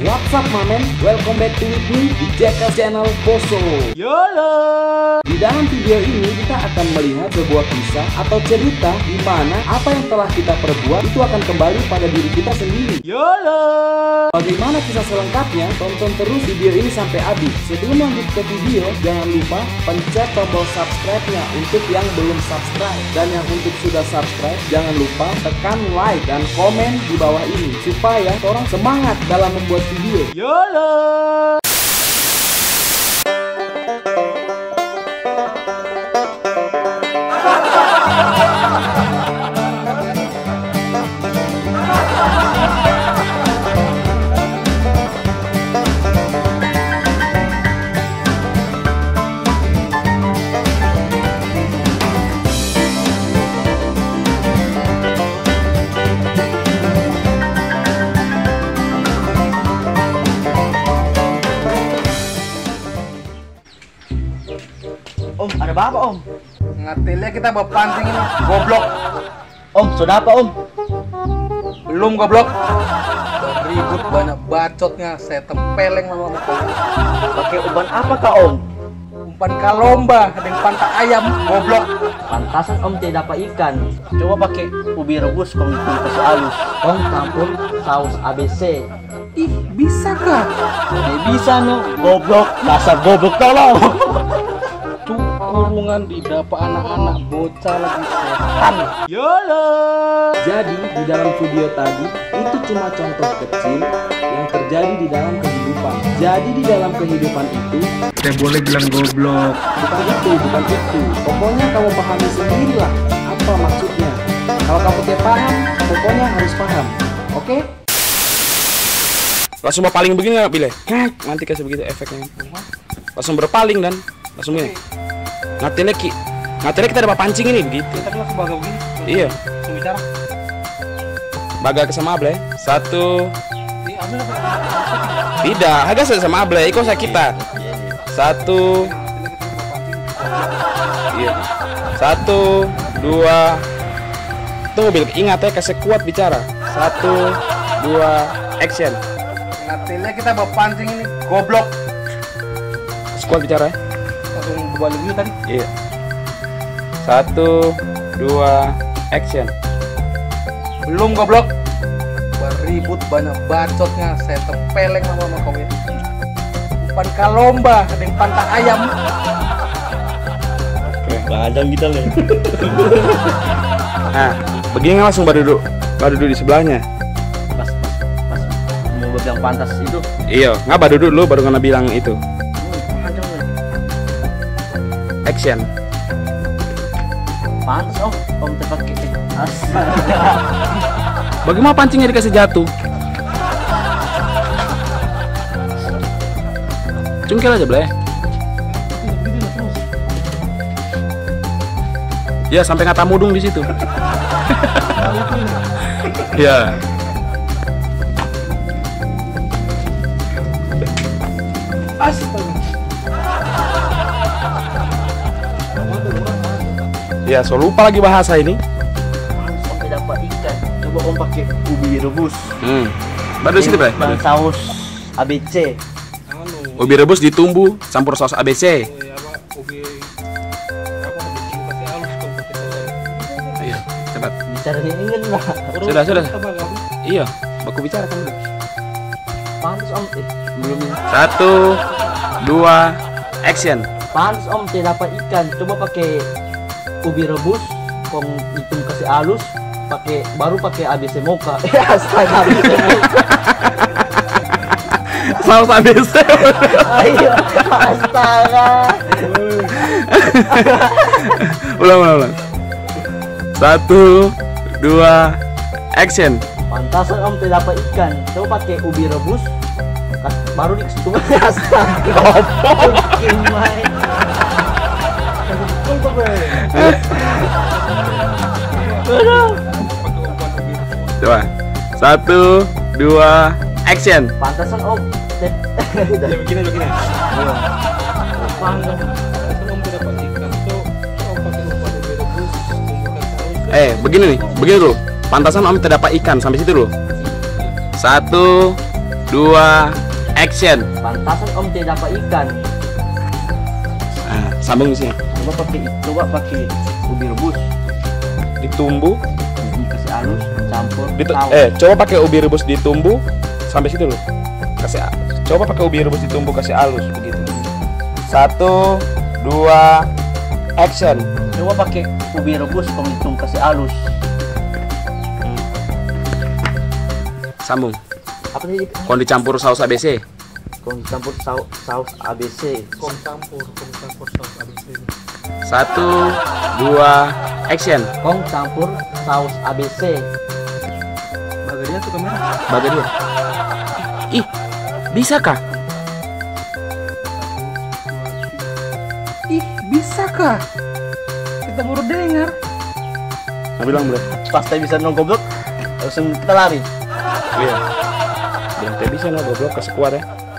What's up my man? Welcome back to with me di Jackass Channel Poso. YOLO. Di dalam video ini kita akan melihat sebuah kisah atau cerita di mana apa yang telah kita perbuat itu akan kembali pada diri kita sendiri. YOLO. Bagaimana kisah selengkapnya? Tonton terus video ini sampai habis. Sebelum lanjut ke video, jangan lupa pencet tombol subscribe-nya untuk yang belum subscribe, dan yang untuk sudah subscribe jangan lupa tekan like dan komen di bawah ini supaya orang semangat dalam membuat video. YOLO. Om, ada apa Om? Ngatilnya kita bawa pancing ini, goblok. Om, sudah apa Om? Belum goblok. Ribut banyak bacotnya, saya tempeleng lama-lama. Pakai umpan apa Kak Om? Umpan kalomba, ada yang pantak ayam, goblok. Pantasan Om tidak dapat ikan. Coba pakai ubi rebus, penghitung pesu halus. Om campur saus ABC. Ih, bisa Kak? Tidak bisa no, goblok. Dasar goblok tolong. Kurungan di dapur anak-anak bocah lagi setan. YOLO. Jadi di dalam video tadi itu cuma contoh kecil yang terjadi di dalam kehidupan. Jadi di dalam kehidupan itu saya boleh bilang goblok. Bukan itu. Pokoknya kamu pahami sendiri lah apa maksudnya. Kalau kamu tidak paham, pokoknya harus paham. Oke? Langsung berpaling begini nggak pilih? Nanti kasih begitu efeknya. Langsung berpaling dan langsung ini. Ngatilnya kita dapat pancing ini gitu. Kita keluar ke baga begini. Iya. Langsung bicara. Baga ke sama Able. Satu. Tidak, agak sama Able. Iko saya kita. Satu. Iya. Satu, dua. Tuh mobil ingat ya kasih kuat bicara. Satu, dua, action. Ngatilnya kita bawa pancing ini. Goblok. Kuat bicara ya. Kembali dulu tadi. Iya. Satu, dua, action. Belum goblok. Beribut banyak bacotnya, saya tempeleng sama komen. Umpan kalomba, ada yang pantak ayam. Kayak badan kita loh. Nah, begini langsung baru duduk di sebelahnya. Pas mau bilang pantas itu. Iya, nggak baru duduk lu baru kena bilang itu. Action. Pantas om terpakai. Bagaimana pancingnya dikasih jatuh? Cungkil aja boleh. Ya sampai kata mudung di situ. Ya. Astaga. Ya, so lupa lagi bahasa ini. Om tidak dapat ikan. Coba om pakai ubi rebus. Baru situ, Bre. Saus ABC. Ubi rebus ditumbuh campur saus ABC. Iya, ubi apa dikasih halus tuh. Iya, cepat. Bicaranya ingin lah. Sudah. Iya, baku bicara kamu. Pantas om. Belum. Satu, dua, action. Pantas om tidak dapat ikan. Coba pakai ubi rebus, kong hitung kasih halus, pakai baru pakai ABC mocha. Astaga. Saus ABC. Ayo, astaga. Ulang. 1, 2, action. Pantasan om tidak dapat ikan. Coba pakai ubi rebus, baru dikasih. Astaga. Opo. Coba 1, 2, action. Pantasan om. Begini. Begini dulu. Pantasan om terdapat ikan sampai situ dulu. 1, dua, action. Pantasan om tidak dapat ikan. Ah, sambung sih. Coba pakai ubi rebus. Ditumbuk, dikasih halus, campur. Coba pakai ubi rebus ditumbuk sampai situ loh. Coba pakai ubi rebus ditumbuk kasih halus begitu. Satu, dua, action. Coba pakai ubi rebus penghitung kasih halus. Sambung. Apa sih? Kon dicampur saus ABC. Kon dicampur saus ABC. Kon campur saus ABC. Satu, dua, action. Kon campur saus ABC. Bagaimana tuh kemana? Bagaimana? Ih, bisa kah? Ih, bisa kah? Kita baru dengar. Nah, bilang bro, pasti bisa nong goblok. Langsung kita lari. Iya. Bilang teh bisa lah goblok ke sekuat ya.